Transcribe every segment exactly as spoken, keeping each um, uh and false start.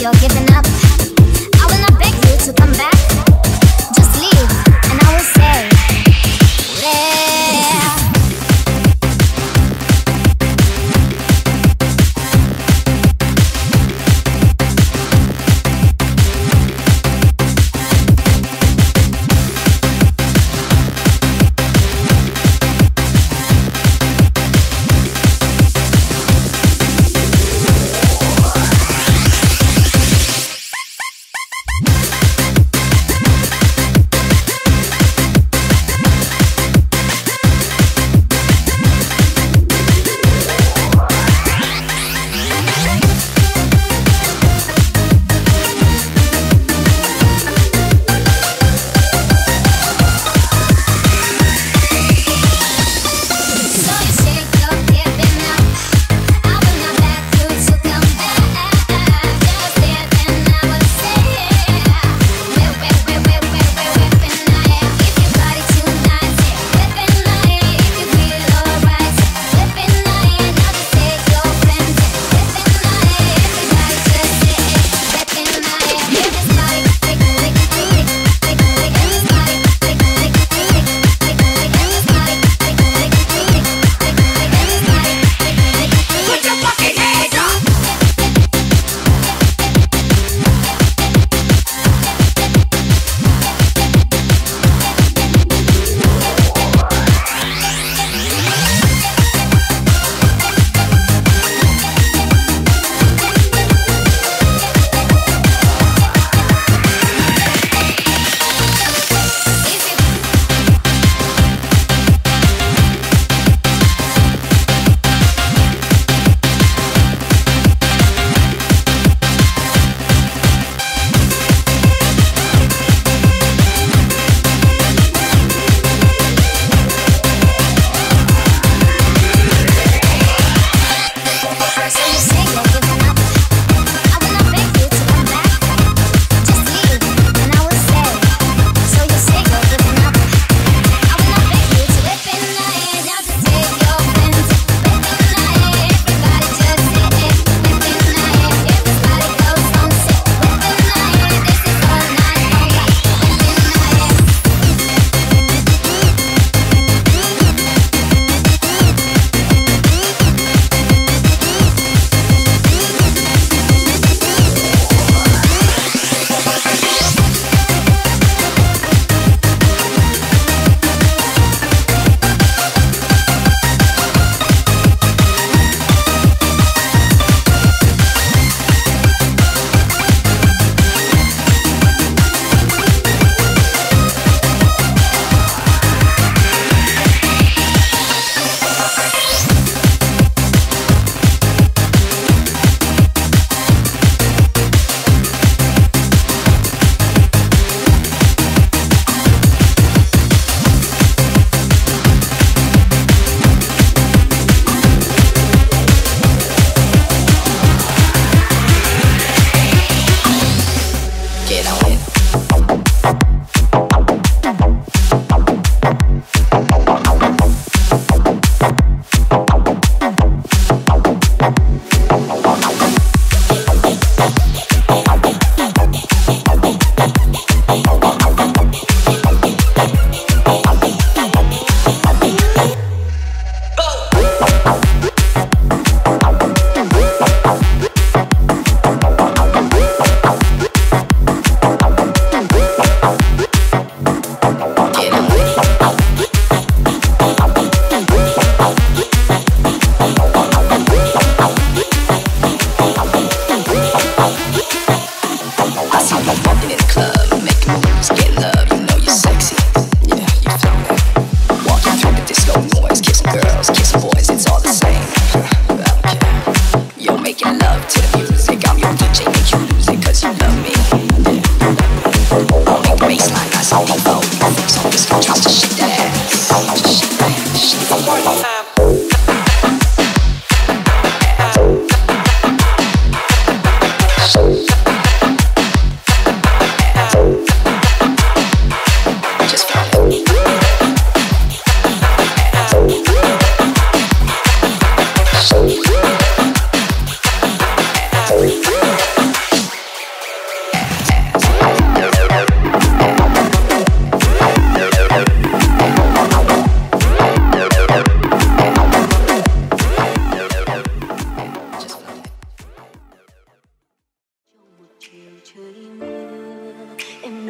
you're giving up. I will not beg you to come back. Just leave and I will stay.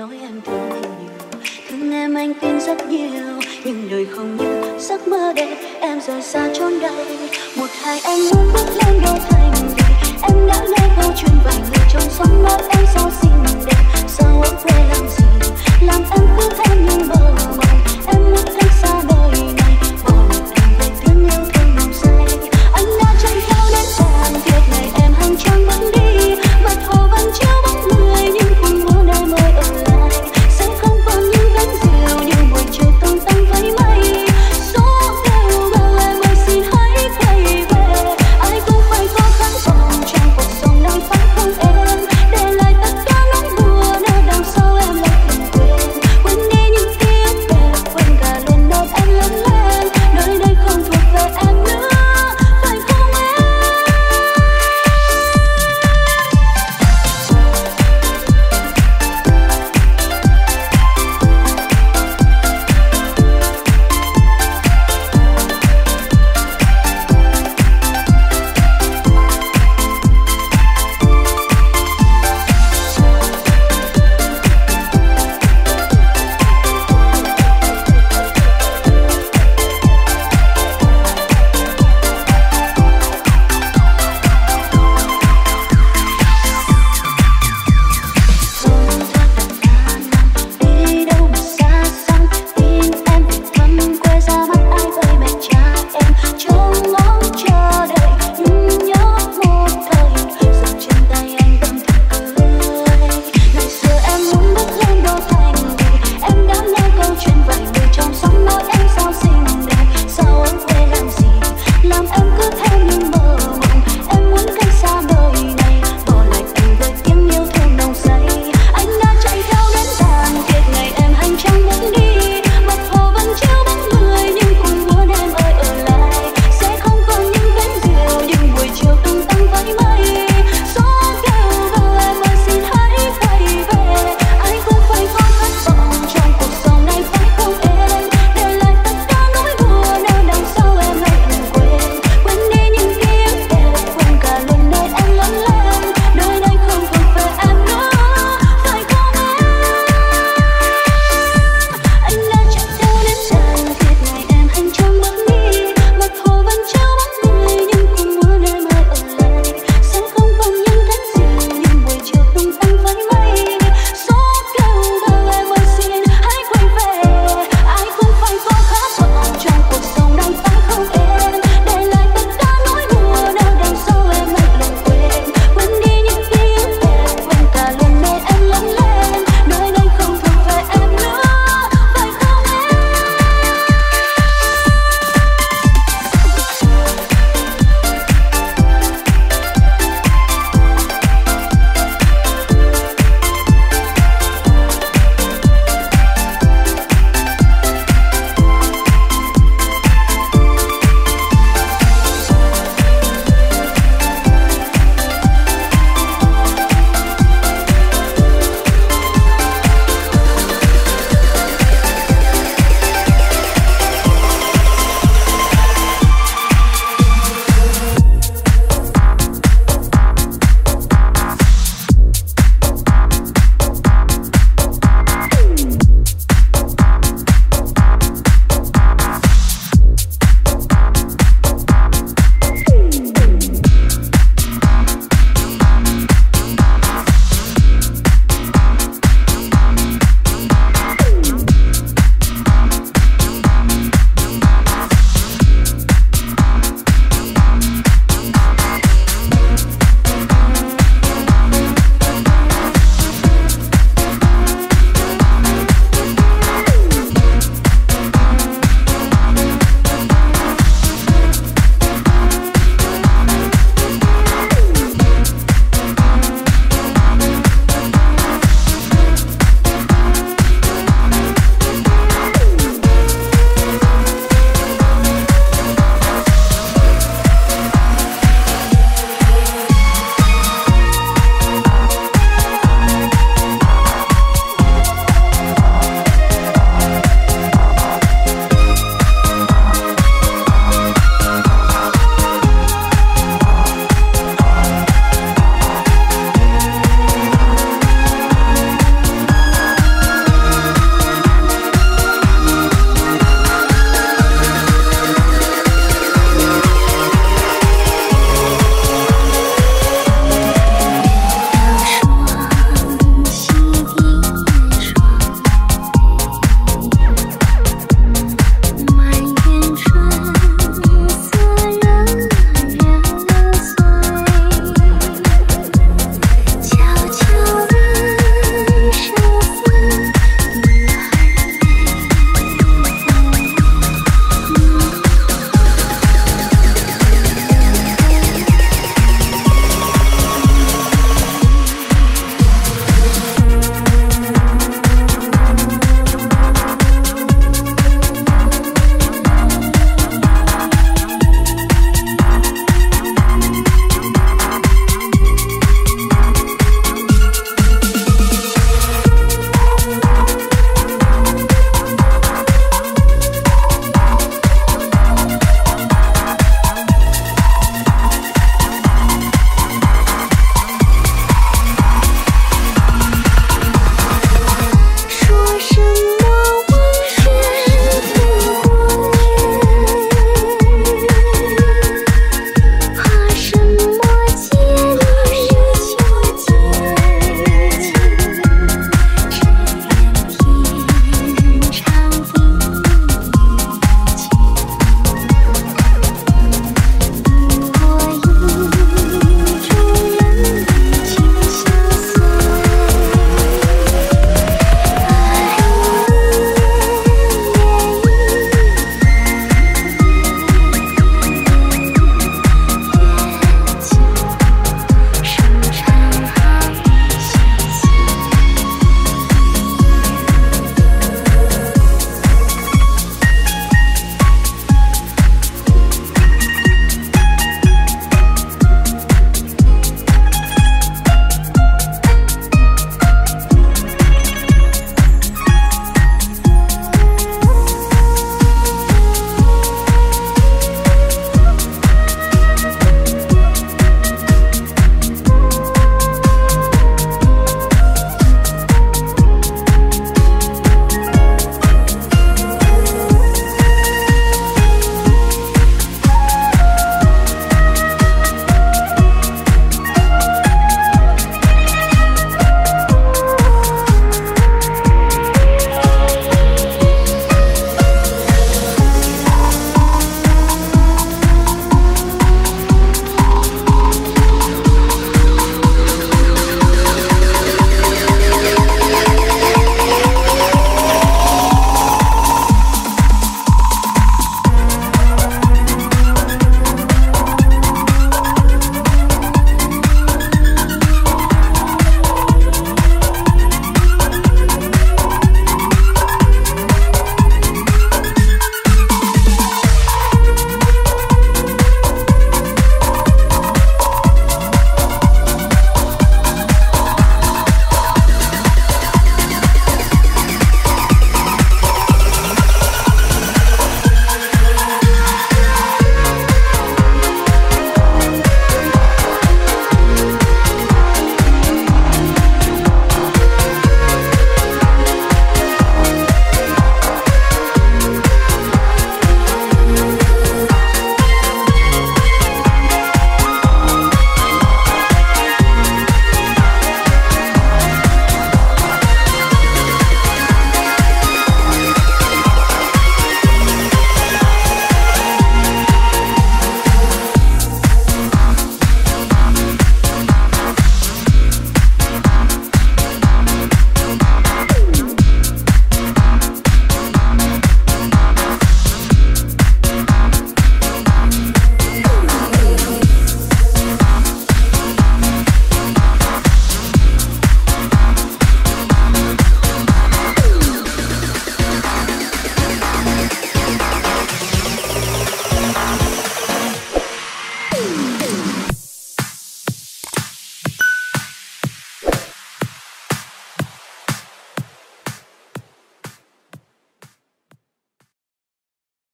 nói em thương anh nhiều, thương em anh tin rất nhiều, nhưng đời không như giấc mơ đẹp, em rời xa chốn đây. Một hai anh muốn bước lên đôi thay